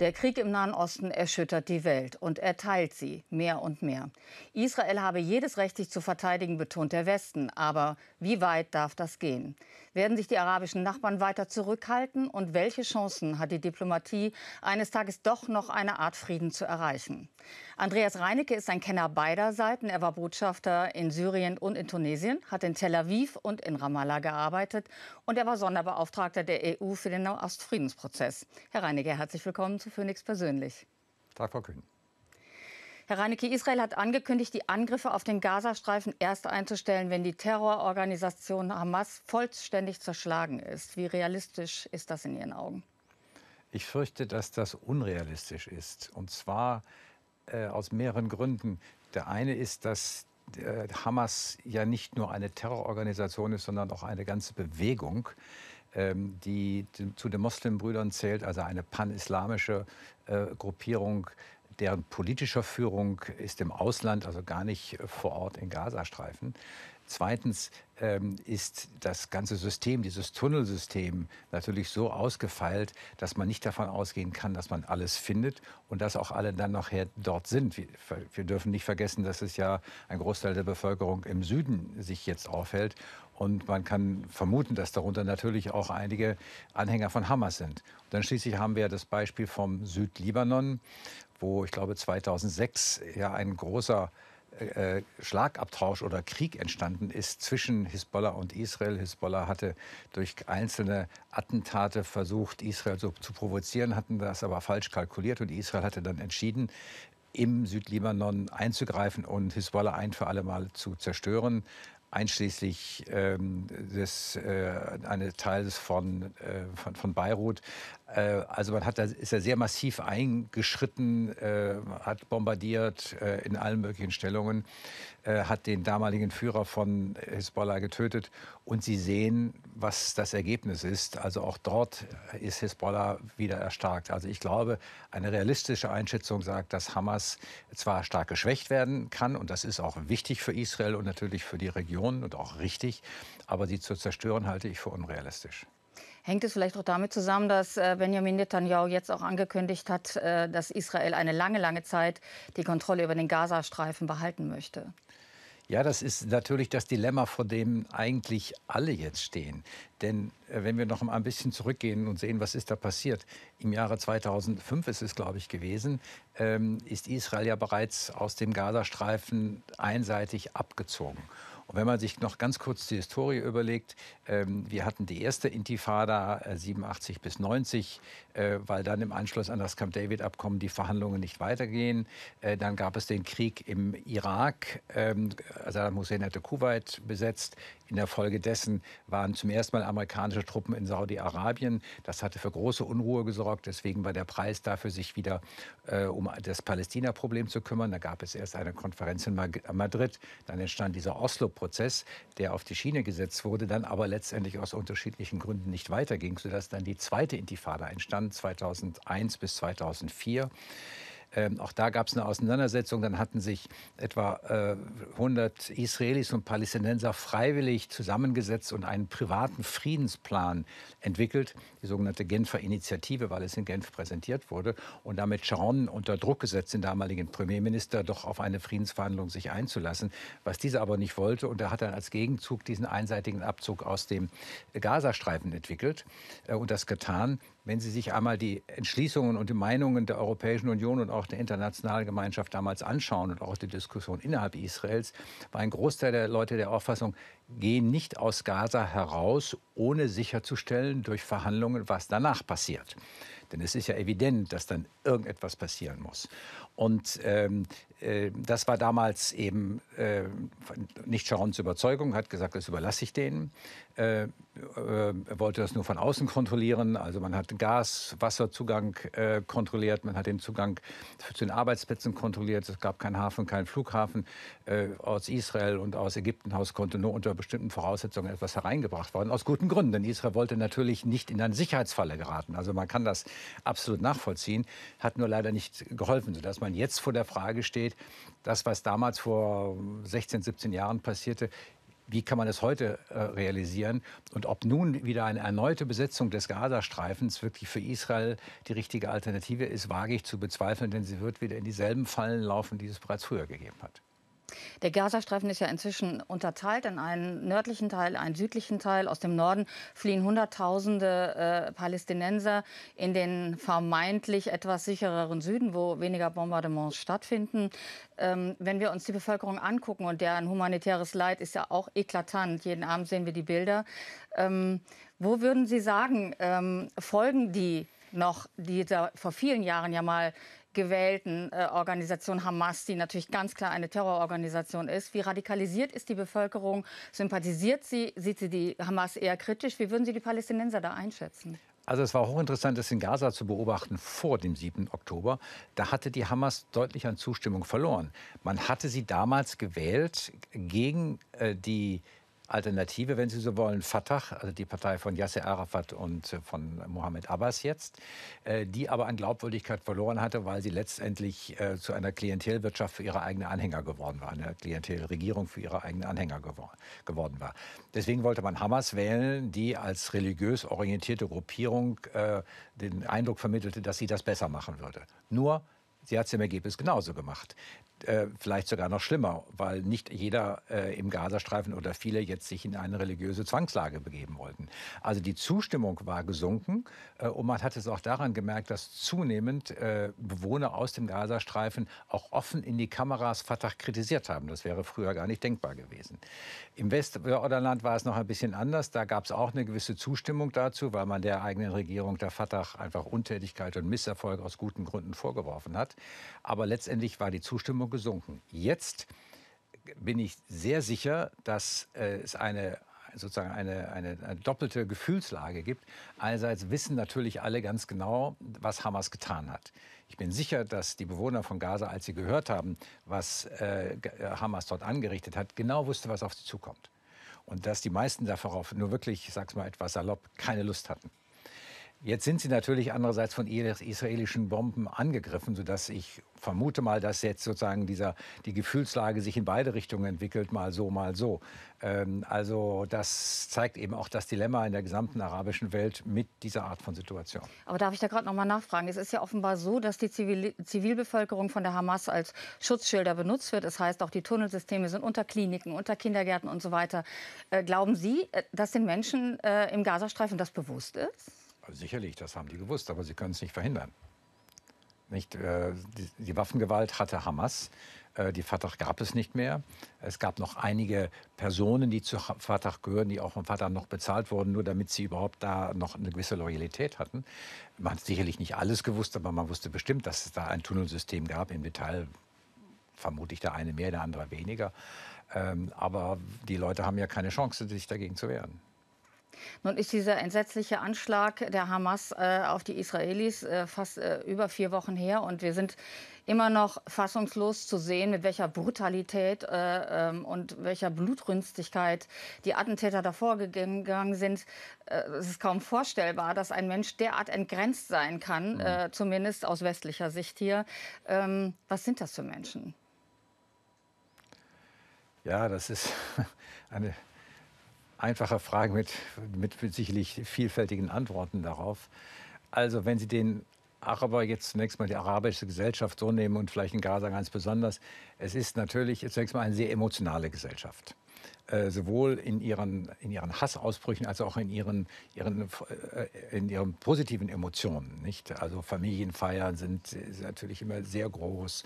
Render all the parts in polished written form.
Der Krieg im Nahen Osten erschüttert die Welt und er teilt sie mehr und mehr. Israel habe jedes Recht, sich zu verteidigen, betont der Westen. Aber wie weit darf das gehen? Werden sich die arabischen Nachbarn weiter zurückhalten? Und welche Chancen hat die Diplomatie, eines Tages doch noch eine Art Frieden zu erreichen? Andreas Reinicke ist ein Kenner beider Seiten. Er war Botschafter in Syrien und in Tunesien, hat in Tel Aviv und in Ramallah gearbeitet. Und er war Sonderbeauftragter der EU für den Nahostfriedensprozess. Herr Reinicke, herzlich willkommen zu Phoenix persönlich. Tag, Frau Kühn. Herr Reinicke, Israel hat angekündigt, die Angriffe auf den Gazastreifen erst einzustellen, wenn die Terrororganisation Hamas vollständig zerschlagen ist. Wie realistisch ist das in Ihren Augen? Ich fürchte, dass das unrealistisch ist. Und zwar aus mehreren Gründen. Der eine ist, dass Hamas ja nicht nur eine Terrororganisation ist, sondern auch eine ganze Bewegung, die zu den Muslimbrüdern zählt, also eine panislamische Gruppierung, deren politischer Führung ist im Ausland, also gar nicht vor Ort in Gazastreifen. Zweitens ist das ganze System, dieses Tunnelsystem, natürlich so ausgefeilt, dass man nicht davon ausgehen kann, dass man alles findet und dass auch alle dann nachher dort sind. Wir dürfen nicht vergessen, dass es ja ein Großteil der Bevölkerung im Süden sich jetzt aufhält. Und man kann vermuten, dass darunter natürlich auch einige Anhänger von Hamas sind. Und dann schließlich haben wir das Beispiel vom Südlibanon, wo ich glaube 2006 ja ein großer Schlagabtausch oder Krieg entstanden ist zwischen Hisbollah und Israel. Hisbollah hatte durch einzelne Attentate versucht, Israel so zu provozieren, hatten das aber falsch kalkuliert und Israel hatte dann entschieden, im Südlibanon einzugreifen und Hisbollah ein für alle Mal zu zerstören, einschließlich eines Teils von Beirut. Also man ist ja sehr massiv eingeschritten, hat bombardiert in allen möglichen Stellungen, hat den damaligen Führer von Hisbollah getötet. Und Sie sehen, was das Ergebnis ist. Also auch dort ist Hisbollah wieder erstarkt. Also ich glaube, eine realistische Einschätzung sagt, dass Hamas zwar stark geschwächt werden kann, und das ist auch wichtig für Israel und natürlich für die Region und auch richtig, aber sie zu zerstören halte ich für unrealistisch. Hängt es vielleicht auch damit zusammen, dass Benjamin Netanyahu jetzt auch angekündigt hat, dass Israel eine lange, lange Zeit die Kontrolle über den Gazastreifen behalten möchte? Ja, das ist natürlich das Dilemma, vor dem eigentlich alle jetzt stehen. Denn wenn wir noch mal ein bisschen zurückgehen und sehen, was ist da passiert. Im Jahre 2005 ist es, glaube ich, gewesen, ist Israel ja bereits aus dem Gazastreifen einseitig abgezogen. Und wenn man sich noch ganz kurz die Historie überlegt, wir hatten die erste Intifada 87 bis 90, weil dann im Anschluss an das Camp David-Abkommen die Verhandlungen nicht weitergehen. Dann gab es den Krieg im Irak. Saddam Hussein hatte Kuwait besetzt. In der Folge dessen waren zum ersten Mal amerikanische Truppen in Saudi-Arabien. Das hatte für große Unruhe gesorgt. Deswegen war der Preis dafür, sich wieder um das Palästina-Problem zu kümmern. Da gab es erst eine Konferenz in Madrid. Dann entstand dieser Oslo Prozess, der auf die Schiene gesetzt wurde, dann aber letztendlich aus unterschiedlichen Gründen nicht weiterging, sodass dann die zweite Intifada entstand, 2001 bis 2004. Auch da gab es eine Auseinandersetzung. Dann hatten sich etwa 100 Israelis und Palästinenser freiwillig zusammengesetzt und einen privaten Friedensplan entwickelt, die sogenannte Genfer Initiative, weil es in Genf präsentiert wurde und damit Sharon unter Druck gesetzt, den damaligen Premierminister, doch auf eine Friedensverhandlung sich einzulassen, was dieser aber nicht wollte. Und er hat dann als Gegenzug diesen einseitigen Abzug aus dem Gazastreifen entwickelt und das getan. Wenn Sie sich einmal die Entschließungen und die Meinungen der Europäischen Union und auch der internationalen Gemeinschaft damals anschauen und auch die Diskussion innerhalb Israels, war ein Großteil der Leute der Auffassung, gehen nicht aus Gaza heraus, ohne sicherzustellen durch Verhandlungen, was danach passiert. Denn es ist ja evident, dass dann irgendetwas passieren muss. Und das war damals eben nicht Sharons Überzeugung, hat gesagt, das überlasse ich denen. Er wollte das nur von außen kontrollieren. Also man hat Gas-, Wasserzugang kontrolliert, man hat den Zugang zu den Arbeitsplätzen kontrolliert. Es gab keinen Hafen, keinen Flughafen. Aus Israel und aus Ägyptenhaus konnte nur unter bestimmten Voraussetzungen etwas hereingebracht werden. Aus guten Gründen, denn Israel wollte natürlich nicht in eine Sicherheitsfalle geraten. Also man kann das absolut nachvollziehen, hat nur leider nicht geholfen, sodass man jetzt vor der Frage steht, das, was damals vor 16, 17 Jahren passierte, wie kann man das heute realisieren und ob nun wieder eine erneute Besetzung des Gazastreifens wirklich für Israel die richtige Alternative ist, wage ich zu bezweifeln, denn sie wird wieder in dieselben Fallen laufen, die es bereits früher gegeben hat. Der Gazastreifen ist ja inzwischen unterteilt in einen nördlichen Teil, einen südlichen Teil. Aus dem Norden fliehen Hunderttausende Palästinenser in den vermeintlich etwas sichereren Süden, wo weniger Bombardements stattfinden. Wenn wir uns die Bevölkerung angucken, und deren humanitäres Leid ist ja auch eklatant, jeden Abend sehen wir die Bilder. Wo würden Sie sagen, folgen die noch dieser vor vielen Jahren ja mal gewählten Organisation Hamas, die natürlich ganz klar eine Terrororganisation ist? Wie radikalisiert ist die Bevölkerung? Sympathisiert sie? Sieht sie die Hamas eher kritisch? Wie würden Sie die Palästinenser da einschätzen? Also es war hochinteressant, das in Gaza zu beobachten vor dem 7. Oktober. Da hatte die Hamas deutlich an Zustimmung verloren. Man hatte sie damals gewählt gegen die Alternative, wenn Sie so wollen, Fatah, also die Partei von Yasser Arafat und von Mohammed Abbas jetzt, die aber an Glaubwürdigkeit verloren hatte, weil sie letztendlich zu einer Klientelwirtschaft für ihre eigenen Anhänger geworden war, eine Klientelregierung für ihre eigenen Anhänger geworden war. Deswegen wollte man Hamas wählen, die als religiös orientierte Gruppierung den Eindruck vermittelte, dass sie das besser machen würde. Nur, sie hat es im Ergebnis genauso gemacht. Vielleicht sogar noch schlimmer, weil nicht jeder im Gazastreifen oder viele jetzt sich in eine religiöse Zwangslage begeben wollten. Also die Zustimmung war gesunken und man hat es auch daran gemerkt, dass zunehmend Bewohner aus dem Gazastreifen auch offen in die Kameras Fatah kritisiert haben. Das wäre früher gar nicht denkbar gewesen. Im Westjordanland war es noch ein bisschen anders. Da gab es auch eine gewisse Zustimmung dazu, weil man der eigenen Regierung der Fatah einfach Untätigkeit und Misserfolg aus guten Gründen vorgeworfen hat. Aber letztendlich war die Zustimmung gesunken. Jetzt bin ich sehr sicher, dass es eine doppelte Gefühlslage gibt. Einerseits wissen natürlich alle ganz genau, was Hamas getan hat. Ich bin sicher, dass die Bewohner von Gaza, als sie gehört haben, was Hamas dort angerichtet hat, genau wusste, was auf sie zukommt. Und dass die meisten darauf nur wirklich, ich sag's mal etwas salopp, keine Lust hatten. Jetzt sind sie natürlich andererseits von israelischen Bomben angegriffen, sodass ich vermute mal, dass jetzt sozusagen die Gefühlslage sich in beide Richtungen entwickelt, mal so, mal so. Also das zeigt eben auch das Dilemma in der gesamten arabischen Welt mit dieser Art von Situation. Aber darf ich da gerade noch mal nachfragen? Es ist ja offenbar so, dass die Zivilbevölkerung von der Hamas als Schutzschilder benutzt wird. Das heißt, auch die Tunnelsysteme sind unter Kliniken, unter Kindergärten und so weiter. Glauben Sie, dass den Menschen im Gazastreifen das bewusst ist? Sicherlich, das haben die gewusst, aber sie können es nicht verhindern. Nicht, die Waffengewalt hatte Hamas, die Fatah gab es nicht mehr. Es gab noch einige Personen, die zu Fatah gehören, die auch von Fatah noch bezahlt wurden, nur damit sie überhaupt da noch eine gewisse Loyalität hatten. Man hat sicherlich nicht alles gewusst, aber man wusste bestimmt, dass es da ein Tunnelsystem gab. Im Detail vermute ich, der eine mehr, der andere weniger. Aber die Leute haben ja keine Chance, sich dagegen zu wehren. Nun ist dieser entsetzliche Anschlag der Hamas auf die Israelis fast über 4 Wochen her. Und wir sind immer noch fassungslos zu sehen, mit welcher Brutalität und welcher Blutrünstigkeit die Attentäter davor gegangen sind. Es ist kaum vorstellbar, dass ein Mensch derart entgrenzt sein kann, zumindest aus westlicher Sicht hier. Was sind das für Menschen? Ja, das ist eine einfache Fragen mit sicherlich vielfältigen Antworten darauf. Also wenn Sie den Araber jetzt zunächst mal die arabische Gesellschaft so nehmen und vielleicht in Gaza ganz besonders, es ist natürlich zunächst mal eine sehr emotionale Gesellschaft. Sowohl in ihren Hassausbrüchen als auch in ihren positiven Emotionen. Nicht? Also Familienfeiern sind natürlich immer sehr groß.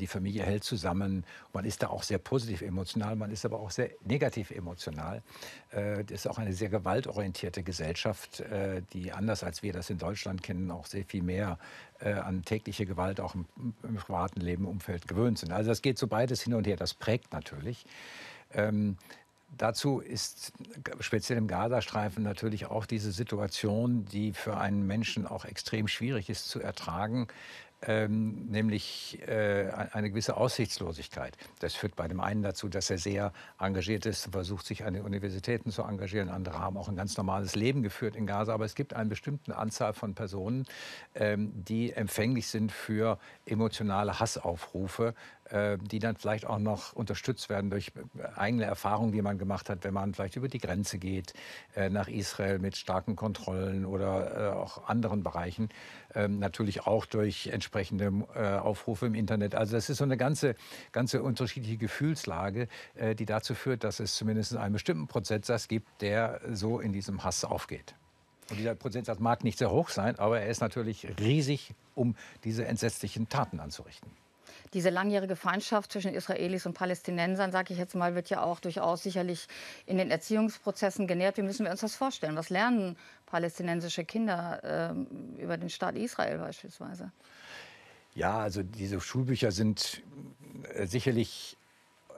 Die Familie hält zusammen. Man ist da auch sehr positiv emotional, man ist aber auch sehr negativ emotional. Das ist auch eine sehr gewaltorientierte Gesellschaft, die anders als wir das in Deutschland kennen, auch sehr viel mehr an tägliche Gewalt auch im privaten Leben, Umfeld gewöhnt sind. Also das geht so beides hin und her, das prägt natürlich. Dazu ist speziell im Gazastreifen natürlich auch diese Situation, die für einen Menschen auch extrem schwierig ist zu ertragen, nämlich eine gewisse Aussichtslosigkeit. Das führt bei dem einen dazu, dass er sehr engagiert ist, versucht sich an den Universitäten zu engagieren. Andere haben auch ein ganz normales Leben geführt in Gaza. Aber es gibt eine bestimmte Anzahl von Personen, die empfänglich sind für emotionale Hassaufrufe, die dann vielleicht auch noch unterstützt werden durch eigene Erfahrungen, die man gemacht hat, wenn man vielleicht über die Grenze geht nach Israel mit starken Kontrollen oder auch anderen Bereichen, natürlich auch durch entsprechende Aufrufe im Internet. Also das ist so eine ganze unterschiedliche Gefühlslage, die dazu führt, dass es zumindest einen bestimmten Prozentsatz gibt, der so in diesem Hass aufgeht. Und dieser Prozentsatz mag nicht sehr hoch sein, aber er ist natürlich riesig, um diese entsetzlichen Taten anzurichten. Diese langjährige Feindschaft zwischen Israelis und Palästinensern, sage ich jetzt mal, wird ja auch durchaus sicherlich in den Erziehungsprozessen genährt. Wie müssen wir uns das vorstellen? Was lernen palästinensische Kinder über den Staat Israel beispielsweise? Ja, also diese Schulbücher sind sicherlich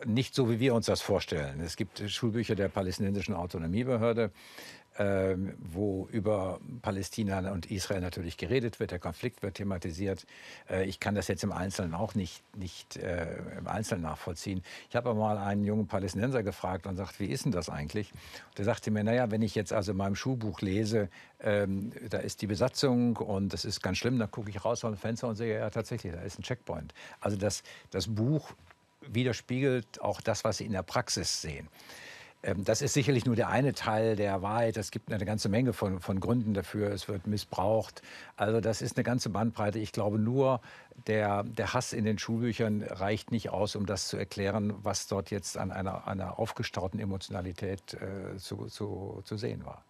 nicht so, wie wir uns das vorstellen. Es gibt Schulbücher der palästinensischen Autonomiebehörde, wo über Palästina und Israel natürlich geredet wird, der Konflikt wird thematisiert. Ich kann das jetzt im Einzelnen auch nicht im Einzelnen nachvollziehen. Ich habe mal einen jungen Palästinenser gefragt und sagte, wie ist denn das eigentlich? Und er sagte mir, naja, wenn ich jetzt also in meinem Schulbuch lese, da ist die Besatzung und das ist ganz schlimm, dann gucke ich raus aus dem Fenster und sehe, ja tatsächlich, da ist ein Checkpoint. Also das Buch widerspiegelt auch das, was Sie in der Praxis sehen. Das ist sicherlich nur der eine Teil der Wahrheit. Es gibt eine ganze Menge von Gründen dafür. Es wird missbraucht. Also das ist eine ganze Bandbreite. Ich glaube, nur der Hass in den Schulbüchern reicht nicht aus, um das zu erklären, was dort jetzt an einer aufgestauten Emotionalität zu sehen war.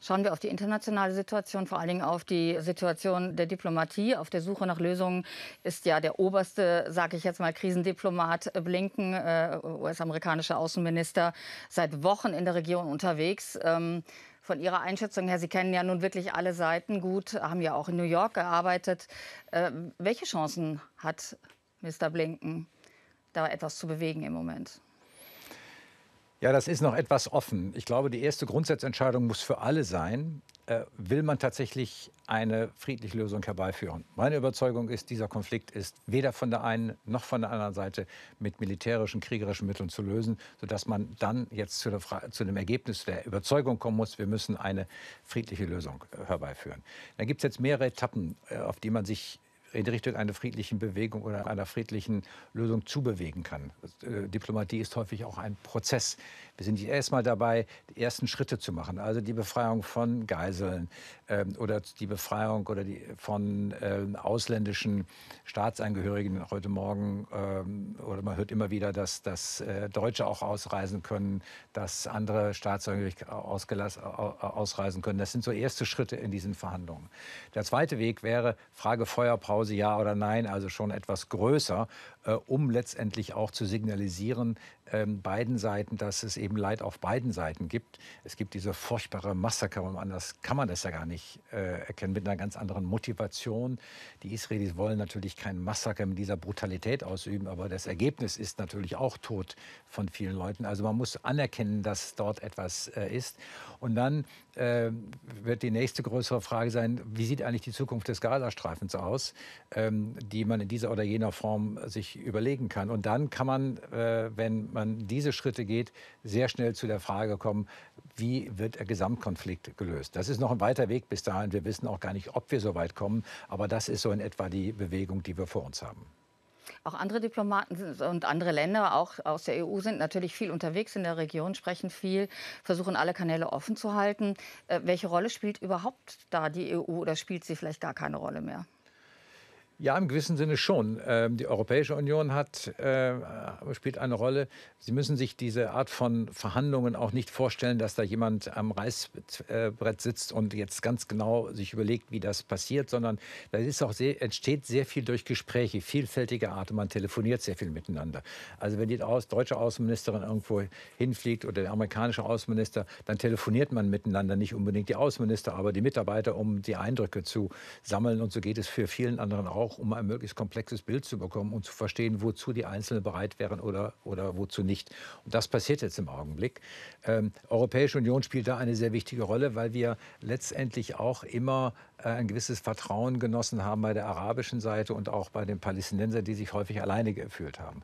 Schauen wir auf die internationale Situation, vor allen Dingen auf die Situation der Diplomatie. Auf der Suche nach Lösungen ist ja der oberste, sage ich jetzt mal, Krisendiplomat Blinken, US-amerikanischer Außenminister, seit Wochen in der Region unterwegs. Von Ihrer Einschätzung her, Sie kennen ja nun wirklich alle Seiten gut, haben ja auch in New York gearbeitet. Welche Chancen hat Mr. Blinken, da etwas zu bewegen im Moment? Ja, das ist noch etwas offen. Ich glaube, die erste Grundsatzentscheidung muss für alle sein, will man tatsächlich eine friedliche Lösung herbeiführen. Meine Überzeugung ist, dieser Konflikt ist weder von der einen noch von der anderen Seite mit militärischen, kriegerischen Mitteln zu lösen, sodass man dann jetzt zu dem Ergebnis der Überzeugung kommen muss, wir müssen eine friedliche Lösung herbeiführen. Da gibt es jetzt mehrere Etappen, auf die man sich in Richtung einer friedlichen Bewegung oder einer friedlichen Lösung zubewegen kann. Diplomatie ist häufig auch ein Prozess. Wir sind erst mal dabei, die ersten Schritte zu machen, also die Befreiung von Geiseln oder die Befreiung von ausländischen Staatsangehörigen. Heute Morgen, oder man hört immer wieder, dass Deutsche auch ausreisen können, dass andere Staatsangehörige ausreisen können. Das sind so erste Schritte in diesen Verhandlungen. Der zweite Weg wäre Frage Feuerpause. Ja oder nein, also schon etwas größer, um letztendlich auch zu signalisieren beiden Seiten, dass es eben Leid auf beiden Seiten gibt. Es gibt diese furchtbare Massaker und anders kann man das ja gar nicht erkennen, mit einer ganz anderen Motivation. Die Israelis wollen natürlich kein Massaker mit dieser Brutalität ausüben, aber das Ergebnis ist natürlich auch Tod von vielen Leuten. Also man muss anerkennen, dass dort etwas ist. Und dann wird die nächste größere Frage sein, wie sieht eigentlich die Zukunft des Gazastreifens aus, die man in dieser oder jener Form sich überlegen kann. Und dann kann man, wenn man diese Schritte geht, sehr schnell zu der Frage kommen, wie wird der Gesamtkonflikt gelöst. Das ist noch ein weiter Weg bis dahin. Wir wissen auch gar nicht, ob wir so weit kommen. Aber das ist so in etwa die Bewegung, die wir vor uns haben. Auch andere Diplomaten und andere Länder, auch aus der EU, sind natürlich viel unterwegs in der Region, sprechen viel, versuchen alle Kanäle offen zu halten. Welche Rolle spielt überhaupt da die EU oder spielt sie vielleicht gar keine Rolle mehr? Ja, im gewissen Sinne schon. Die Europäische Union spielt eine Rolle. Sie müssen sich diese Art von Verhandlungen auch nicht vorstellen, dass da jemand am Reißbrett sitzt und jetzt ganz genau sich überlegt, wie das passiert, sondern da entsteht sehr viel durch Gespräche, vielfältiger Art. Man telefoniert sehr viel miteinander. Also wenn die deutsche Außenministerin irgendwo hinfliegt oder der amerikanische Außenminister, dann telefoniert man miteinander, nicht unbedingt die Außenminister, aber die Mitarbeiter, um die Eindrücke zu sammeln. Und so geht es für vielen anderen auch. auch um ein möglichst komplexes Bild zu bekommen und zu verstehen, wozu die Einzelnen bereit wären oder wozu nicht. Und das passiert jetzt im Augenblick. Europäische Union spielt da eine sehr wichtige Rolle, weil wir letztendlich auch immer ein gewisses Vertrauen genossen haben bei der arabischen Seite und auch bei den Palästinensern, die sich häufig alleine gefühlt haben.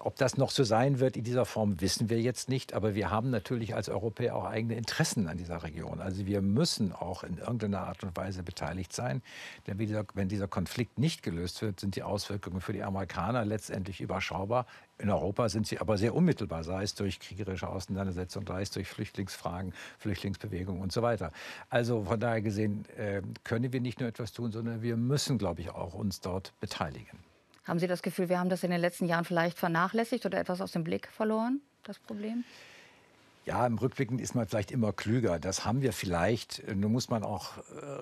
Ob das noch so sein wird in dieser Form, wissen wir jetzt nicht. Aber wir haben natürlich als Europäer auch eigene Interessen an dieser Region. Also wir müssen auch in irgendeiner Art und Weise beteiligt sein. Denn wenn dieser Konflikt nicht gelöst wird, sind die Auswirkungen für die Amerikaner letztendlich überschaubar. In Europa sind sie aber sehr unmittelbar, sei es durch kriegerische Auseinandersetzungen, sei es durch Flüchtlingsfragen, Flüchtlingsbewegungen und so weiter. Also von daher gesehen können wir nicht nur etwas tun, sondern wir müssen, glaube ich, auch uns dort beteiligen. Haben Sie das Gefühl, wir haben das in den letzten Jahren vielleicht vernachlässigt oder etwas aus dem Blick verloren, das Problem? Ja, im Rückblicken ist man vielleicht immer klüger. Das haben wir vielleicht. Nun muss man auch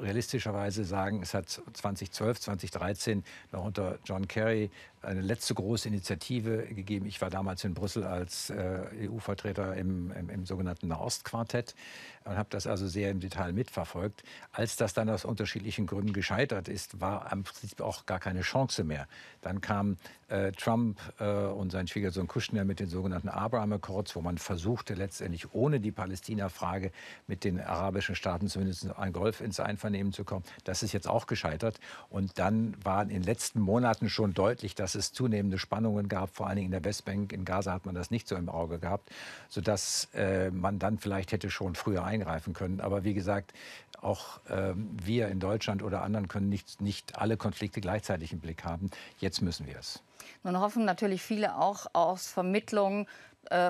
realistischerweise sagen, es hat 2012, 2013 noch unter John Kerry eine letzte große Initiative gegeben. Ich war damals in Brüssel als EU-Vertreter im sogenannten Nahostquartett und habe das also sehr im Detail mitverfolgt. Als das dann aus unterschiedlichen Gründen gescheitert ist, war im Prinzip auch gar keine Chance mehr. Dann kam Trump und sein Schwiegersohn Kushner mit den sogenannten Abraham-Accords, wo man versuchte letztendlich ohne die Palästina-Frage mit den arabischen Staaten zumindest ein Golf ins Einvernehmen zu kommen. Das ist jetzt auch gescheitert. Und dann waren in den letzten Monaten schon deutlich, dass es zunehmende Spannungen gab, vor allen Dingen in der Westbank. In Gaza hat man das nicht so im Auge gehabt, sodass man dann vielleicht hätte schon früher eingreifen können. Aber wie gesagt, auch wir in Deutschland oder anderen können nicht alle Konflikte gleichzeitig im Blick haben. Jetzt müssen wir es. Nun hoffen natürlich viele auch aus Vermittlungen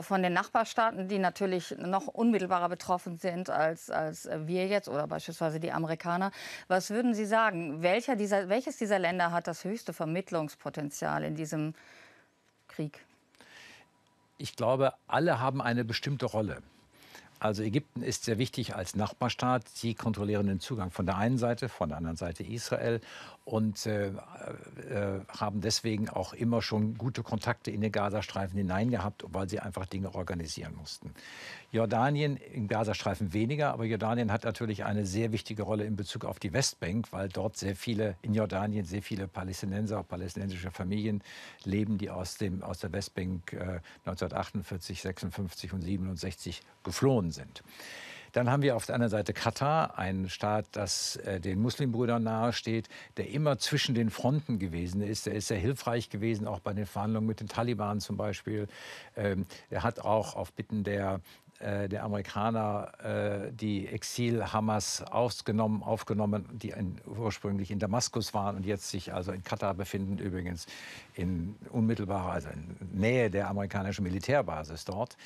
von den Nachbarstaaten, die natürlich noch unmittelbarer betroffen sind als wir jetzt oder beispielsweise die Amerikaner. Was würden Sie sagen, welches dieser Länder hat das höchste Vermittlungspotenzial in diesem Krieg? Ich glaube, alle haben eine bestimmte Rolle. Also Ägypten ist sehr wichtig als Nachbarstaat. Sie kontrollieren den Zugang von der einen Seite, von der anderen Seite Israel und haben deswegen auch immer schon gute Kontakte in den Gazastreifen hinein gehabt, weil sie einfach Dinge organisieren mussten. Jordanien im Gazastreifen weniger, aber Jordanien hat natürlich eine sehr wichtige Rolle in Bezug auf die Westbank, weil dort in Jordanien sehr viele Palästinenser, auch palästinensische Familien leben, die aus der Westbank 1948, 56 und 67 geflohen sind. Dann haben wir auf der anderen Seite Katar, ein Staat, das den Muslimbrüdern nahesteht, der immer zwischen den Fronten gewesen ist. Der ist sehr hilfreich gewesen, auch bei den Verhandlungen mit den Taliban zum Beispiel. Er hat auch auf Bitten der Amerikaner die Exil-Hamas aufgenommen, die ursprünglich in Damaskus waren und jetzt sich also in Katar befinden, übrigens in unmittelbarer, also in Nähe der amerikanischen Militärbasis dort.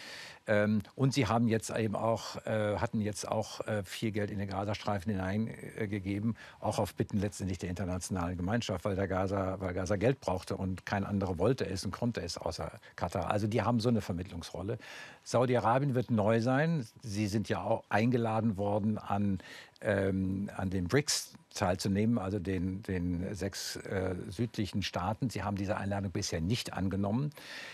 Und sie haben jetzt eben auch, hatten jetzt auch viel Geld in den Gazastreifen hineingegeben, auch auf Bitten letztendlich der internationalen Gemeinschaft, weil Gaza Geld brauchte und kein anderer wollte es und konnte es außer Katar. Also die haben so eine Vermittlungsrolle. Saudi-Arabien wird neu sein. Sie sind ja auch eingeladen worden, an den BRICS teilzunehmen, also den 6 südlichen Staaten. Sie haben diese Einladung bisher nicht angenommen.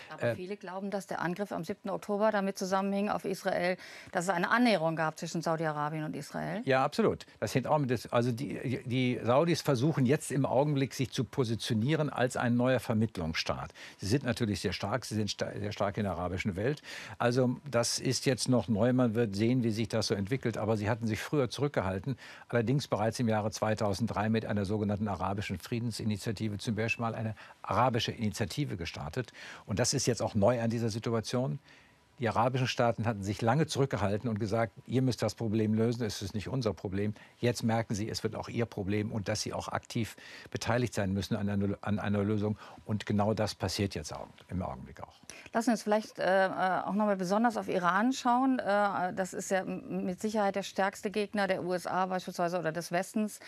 Aber viele glauben, dass der Angriff am 7. Oktober damit zusammenhing auf Israel, dass es eine Annäherung gab zwischen Saudi-Arabien und Israel. Ja, absolut. Das hängt auch mit. Also die Saudis versuchen jetzt im Augenblick, sich zu positionieren als ein neuer Vermittlungsstaat. Sie sind natürlich sehr stark, sie sind sehr stark in der arabischen Welt. Also das ist jetzt noch neu. Man wird sehen, wie sich das so entwickelt. Aber sie hatten sich früher zurückgehalten. Allerdings bereits im Jahre 2003 mit einer sogenannten arabischen Friedensinitiative zum Beispiel mal eine arabische Initiative gestartet. Und das ist jetzt auch neu an dieser Situation. Die arabischen Staaten hatten sich lange zurückgehalten und gesagt, ihr müsst das Problem lösen, es ist nicht unser Problem. Jetzt merken sie, es wird auch ihr Problem und dass sie auch aktiv beteiligt sein müssen an einer Lösung. Und genau das passiert jetzt im Augenblick auch. Lassen Sie uns vielleicht auch nochmal besonders auf Iran schauen. Das ist ja mit Sicherheit der stärkste Gegner der USA beispielsweise oder des Westens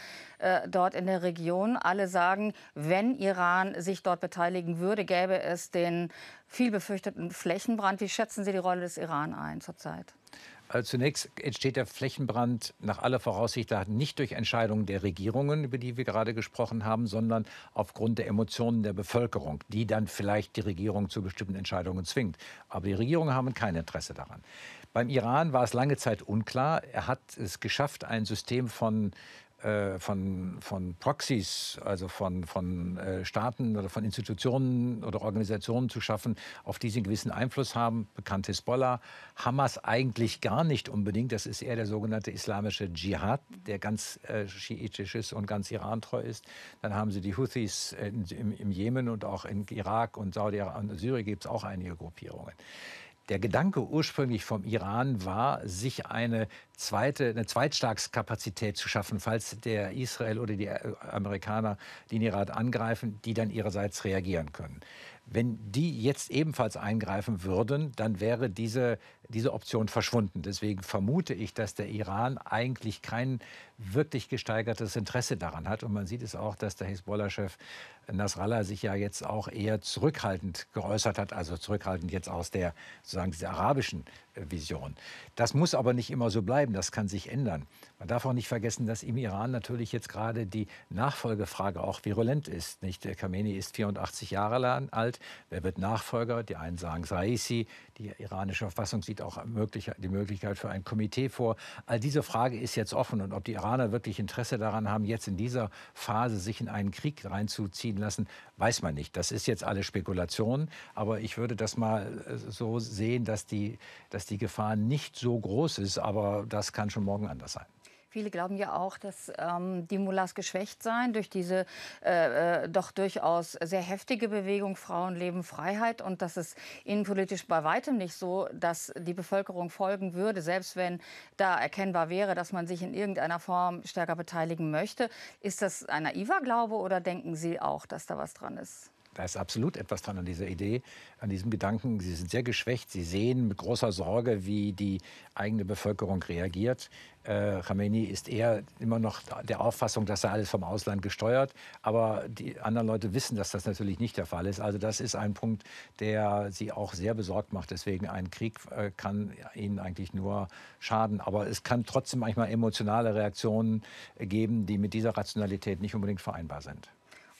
dort in der Region. Alle sagen, wenn Iran sich dort beteiligen würde, gäbe es den viel befürchteten Flächenbrand. Wie schätzen Sie die Rolle des Iran ein zurzeit? Also zunächst entsteht der Flächenbrand nach aller Voraussicht nicht durch Entscheidungen der Regierungen, über die wir gerade gesprochen haben, sondern aufgrund der Emotionen der Bevölkerung, die dann vielleicht die Regierung zu bestimmten Entscheidungen zwingt. Aber die Regierungen haben kein Interesse daran. Beim Iran war es lange Zeit unklar. Er hat es geschafft, ein System von von Proxys, also von Staaten oder von Institutionen oder Organisationen zu schaffen, auf die sie einen gewissen Einfluss haben. Bekannt Hisbollah, Hamas eigentlich gar nicht unbedingt. Das ist eher der sogenannte islamische Dschihad, der ganz schiitisch ist und ganz irantreu ist. Dann haben sie die Houthis im Jemen und auch in Irak und Saudi-Arabien und Syrien gibt es auch einige Gruppierungen. Der Gedanke ursprünglich vom Iran war, sich eine Zweitschlagskapazität zu schaffen, falls der Israel oder die Amerikaner den Iran angreifen, die dann ihrerseits reagieren können. Wenn die jetzt ebenfalls eingreifen würden, dann wäre diese Option verschwunden. Deswegen vermute ich, dass der Iran eigentlich kein wirklich gesteigertes Interesse daran hat. Und man sieht es auch, dass der Hisbollah-Chef Nasrallah sich ja jetzt auch eher zurückhaltend geäußert hat, also zurückhaltend jetzt aus der sozusagen dieser arabischen Vision. Das muss aber nicht immer so bleiben, das kann sich ändern. Man darf auch nicht vergessen, dass im Iran natürlich jetzt gerade die Nachfolgefrage auch virulent ist. Nicht? Der Khamenei ist 84 Jahre alt. Wer wird Nachfolger? Die einen sagen Raisi. Die iranische Verfassung sieht auch die Möglichkeit für ein Komitee vor. All diese Frage ist jetzt offen. Und ob die Iraner wirklich Interesse daran haben, jetzt in dieser Phase sich in einen Krieg reinzuziehen lassen, weiß man nicht. Das ist jetzt alles Spekulation. Aber ich würde das mal so sehen, dass die Gefahr nicht so groß ist. Aber das kann schon morgen anders sein. Viele glauben ja auch, dass die Mullahs geschwächt seien durch diese doch durchaus sehr heftige Bewegung Frauen leben Freiheit und dass es innenpolitisch bei weitem nicht so, dass die Bevölkerung folgen würde, selbst wenn da erkennbar wäre, dass man sich in irgendeiner Form stärker beteiligen möchte. Ist das ein naiver Glaube oder denken Sie auch, dass da was dran ist? Da ist absolut etwas dran an dieser Idee, an diesem Gedanken. Sie sind sehr geschwächt. Sie sehen mit großer Sorge, wie die eigene Bevölkerung reagiert. Khamenei ist eher immer noch der Auffassung, dass er alles vom Ausland gesteuert. Aber die anderen Leute wissen, dass das natürlich nicht der Fall ist. Also das ist ein Punkt, der sie auch sehr besorgt macht. Deswegen ein Krieg kann ihnen eigentlich nur schaden. Aber es kann trotzdem manchmal emotionale Reaktionen geben, die mit dieser Rationalität nicht unbedingt vereinbar sind.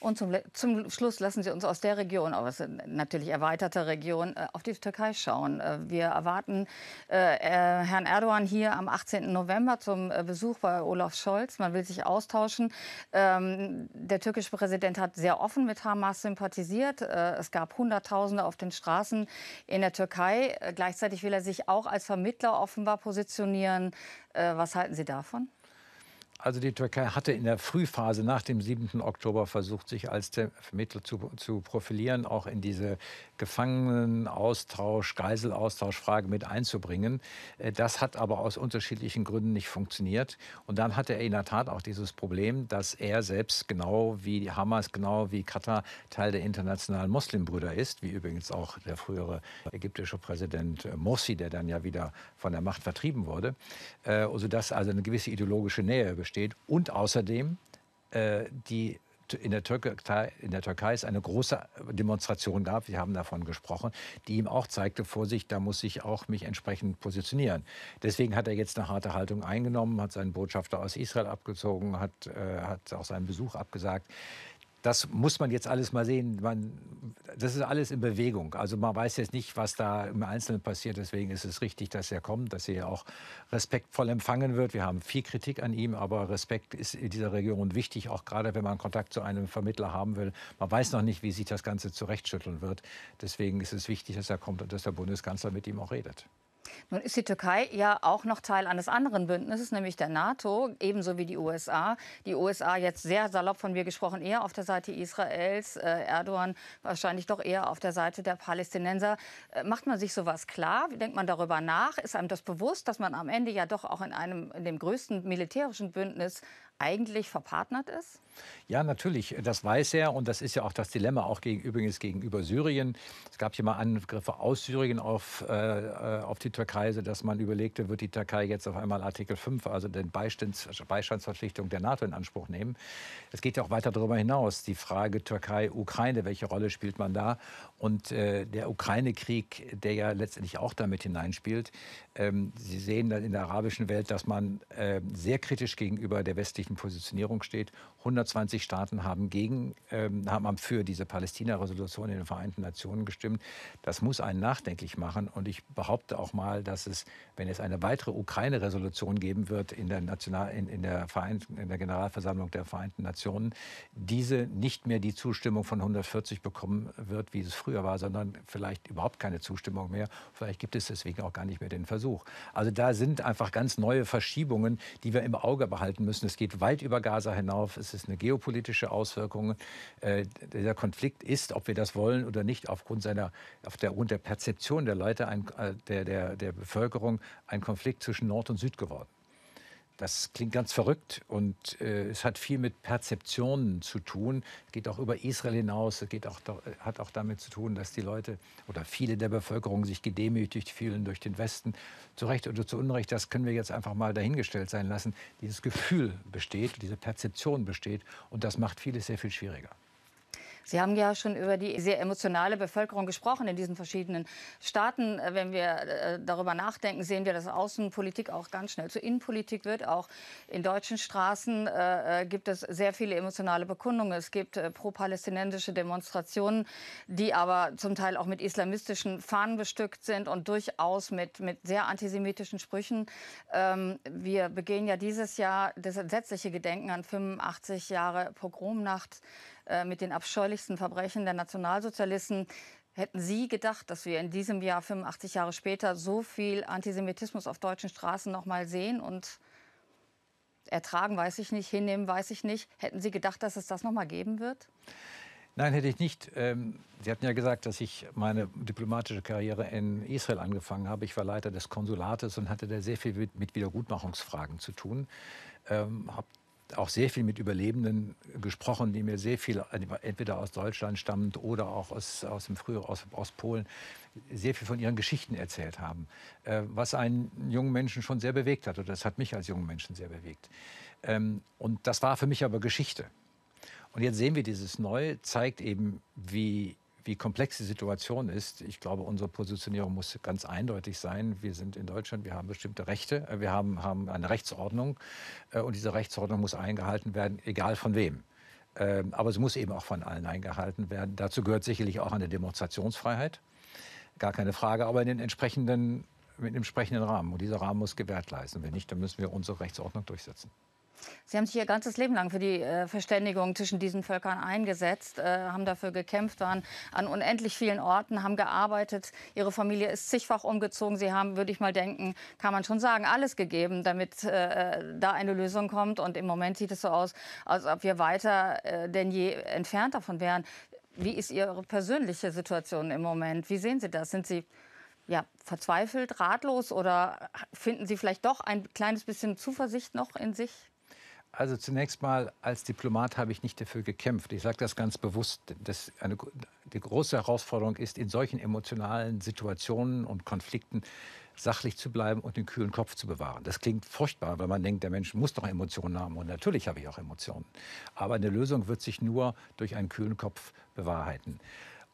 Und zum Schluss lassen Sie uns aus der Region, aber es ist natürlich erweiterte Region, auf die Türkei schauen. Wir erwarten Herrn Erdogan hier am 18. November zum Besuch bei Olaf Scholz. Man will sich austauschen. Der türkische Präsident hat sehr offen mit Hamas sympathisiert. Es gab Hunderttausende auf den Straßen in der Türkei. Gleichzeitig will er sich auch als Vermittler offenbar positionieren. Was halten Sie davon? Also die Türkei hatte in der Frühphase nach dem 7. Oktober versucht, sich als Vermittler zu profilieren, auch in diese Gefangenenaustausch, Geiselaustauschfrage mit einzubringen. Das hat aber aus unterschiedlichen Gründen nicht funktioniert. Und dann hatte er in der Tat auch dieses Problem, dass er selbst genau wie die Hamas, genau wie Katar Teil der internationalen Muslimbrüder ist, wie übrigens auch der frühere ägyptische Präsident Morsi, der dann ja wieder von der Macht vertrieben wurde, sodass also eine gewisse ideologische Nähe besteht. Und außerdem, in der Türkei ist eine große Demonstration gab, wir haben davon gesprochen, die ihm auch zeigte, Vorsicht, da muss ich auch mich entsprechend positionieren. Deswegen hat er jetzt eine harte Haltung eingenommen, hat seinen Botschafter aus Israel abgezogen, hat auch seinen Besuch abgesagt. Das muss man jetzt alles mal sehen. Das ist alles in Bewegung. Also man weiß jetzt nicht, was da im Einzelnen passiert. Deswegen ist es richtig, dass er kommt, dass er auch respektvoll empfangen wird. Wir haben viel Kritik an ihm, aber Respekt ist in dieser Region wichtig, auch gerade wenn man Kontakt zu einem Vermittler haben will. Man weiß noch nicht, wie sich das Ganze zurechtschütteln wird. Deswegen ist es wichtig, dass er kommt und dass der Bundeskanzler mit ihm auch redet. Nun ist die Türkei ja auch noch Teil eines anderen Bündnisses, nämlich der NATO, ebenso wie die USA. Die USA jetzt sehr salopp von mir gesprochen, eher auf der Seite Israels, Erdogan wahrscheinlich doch eher auf der Seite der Palästinenser. Macht man sich sowas klar? Denkt man darüber nach? Ist einem das bewusst, dass man am Ende ja doch auch in dem größten militärischen Bündnis eigentlich verpartnert ist? Ja, natürlich, das weiß er und das ist ja auch das Dilemma, auch gegenüber Syrien. Es gab hier mal Angriffe aus Syrien auf die Türkei, sodass man überlegte, wird die Türkei jetzt auf einmal Artikel 5, also den Beistandsverpflichtung der NATO in Anspruch nehmen. Es geht ja auch weiter darüber hinaus, die Frage Türkei, Ukraine, welche Rolle spielt man da? Und der Ukraine-Krieg, der ja letztendlich auch damit hineinspielt. Sie sehen dann in der arabischen Welt, dass man sehr kritisch gegenüber der westlichen westlichen Positionierung steht. 120 Staaten haben für diese Palästina-Resolution in den Vereinten Nationen gestimmt. Das muss einen nachdenklich machen. Und ich behaupte auch mal, dass es, wenn es eine weitere Ukraine-Resolution geben wird in der Generalversammlung der Vereinten Nationen, diese nicht mehr die Zustimmung von 140 bekommen wird, wie es früher war, sondern vielleicht überhaupt keine Zustimmung mehr. Vielleicht gibt es deswegen auch gar nicht mehr den Versuch. Also da sind einfach ganz neue Verschiebungen, die wir im Auge behalten müssen. Es geht weit über Gaza hinauf. Es ist eine geopolitische Auswirkung. Dieser Konflikt ist, ob wir das wollen oder nicht, aufgrund der Perzeption der Leute, der Bevölkerung, ein Konflikt zwischen Nord und Süd geworden. Das klingt ganz verrückt und es hat viel mit Perzeptionen zu tun. Es geht auch über Israel hinaus, es geht auch, hat auch damit zu tun, dass die Leute oder viele der Bevölkerung sich gedemütigt fühlen durch den Westen. Zu Recht oder zu Unrecht, das können wir jetzt einfach mal dahingestellt sein lassen. Dieses Gefühl besteht, diese Perzeption besteht und das macht vieles sehr viel schwieriger. Sie haben ja schon über die sehr emotionale Bevölkerung gesprochen in diesen verschiedenen Staaten. Wenn wir darüber nachdenken, sehen wir, dass Außenpolitik auch ganz schnell zur Innenpolitik wird. Auch in deutschen Straßen gibt es sehr viele emotionale Bekundungen. Es gibt pro-palästinensische Demonstrationen, die aber zum Teil auch mit islamistischen Fahnen bestückt sind und durchaus mit sehr antisemitischen Sprüchen. Wir begehen ja dieses Jahr das entsetzliche Gedenken an 85 Jahre Pogromnacht mit den abscheulichsten Verbrechen der Nationalsozialisten. Hätten Sie gedacht, dass wir in diesem Jahr, 85 Jahre später, so viel Antisemitismus auf deutschen Straßen noch mal sehen und ertragen, weiß ich nicht, hinnehmen, weiß ich nicht. Hätten Sie gedacht, dass es das noch mal geben wird? Nein, hätte ich nicht. Sie hatten ja gesagt, dass ich meine diplomatische Karriere in Israel angefangen habe. Ich war Leiter des Konsulates und hatte da sehr viel mit Wiedergutmachungsfragen zu tun. Habe auch sehr viel mit Überlebenden gesprochen, die mir sehr viel, entweder aus Deutschland stammend oder auch aus Polen, sehr viel von ihren Geschichten erzählt haben, was einen jungen Menschen schon sehr bewegt hat. Und das hat mich als jungen Menschen sehr bewegt. Und das war für mich aber Geschichte. Und jetzt sehen wir, dieses Neue zeigt eben, wie komplex die Situation ist. Ich glaube, unsere Positionierung muss ganz eindeutig sein. Wir sind in Deutschland, wir haben bestimmte Rechte, wir haben eine Rechtsordnung und diese Rechtsordnung muss eingehalten werden, egal von wem. Aber sie muss eben auch von allen eingehalten werden. Dazu gehört sicherlich auch eine Demonstrationsfreiheit, gar keine Frage, aber mit dem entsprechenden Rahmen. Und dieser Rahmen muss gewährt leisten. Wenn nicht, dann müssen wir unsere Rechtsordnung durchsetzen. Sie haben sich Ihr ganzes Leben lang für die Verständigung zwischen diesen Völkern eingesetzt, haben dafür gekämpft, waren an unendlich vielen Orten, haben gearbeitet. Ihre Familie ist zigfach umgezogen. Sie haben, würde ich mal denken, kann man schon sagen, alles gegeben, damit da eine Lösung kommt. Und im Moment sieht es so aus, als ob wir weiter denn je entfernt davon wären. Wie ist Ihre persönliche Situation im Moment? Wie sehen Sie das? Sind Sie verzweifelt, ratlos oder finden Sie vielleicht doch ein kleines bisschen Zuversicht noch in sich? Also zunächst mal, als Diplomat habe ich nicht dafür gekämpft. Ich sage das ganz bewusst. Die große Herausforderung ist, in solchen emotionalen Situationen und Konflikten sachlich zu bleiben und den kühlen Kopf zu bewahren. Das klingt furchtbar, weil man denkt, der Mensch muss doch Emotionen haben. Und natürlich habe ich auch Emotionen. Aber eine Lösung wird sich nur durch einen kühlen Kopf bewahrheiten.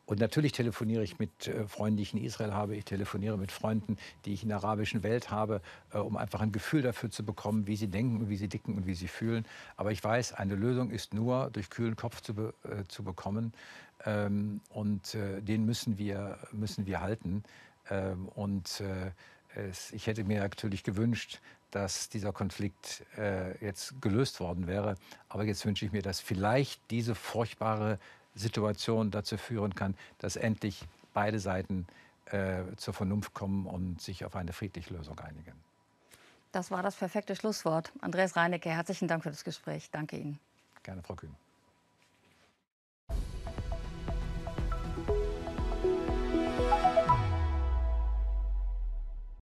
Und natürlich telefoniere ich mit Freunden, die ich in Israel habe. Ich telefoniere mit Freunden, die ich in der arabischen Welt habe, um einfach ein Gefühl dafür zu bekommen, wie sie denken, und wie sie ticken und wie sie fühlen. Aber ich weiß, eine Lösung ist nur durch kühlen Kopf zu bekommen. Und den müssen wir halten. Und ich hätte mir natürlich gewünscht, dass dieser Konflikt jetzt gelöst worden wäre. Aber jetzt wünsche ich mir, dass vielleicht diese furchtbare Situation dazu führen kann, dass endlich beide Seiten zur Vernunft kommen und sich auf eine friedliche Lösung einigen. Das war das perfekte Schlusswort. Andreas Reinicke, herzlichen Dank für das Gespräch. Danke Ihnen. Gerne, Frau Kühn.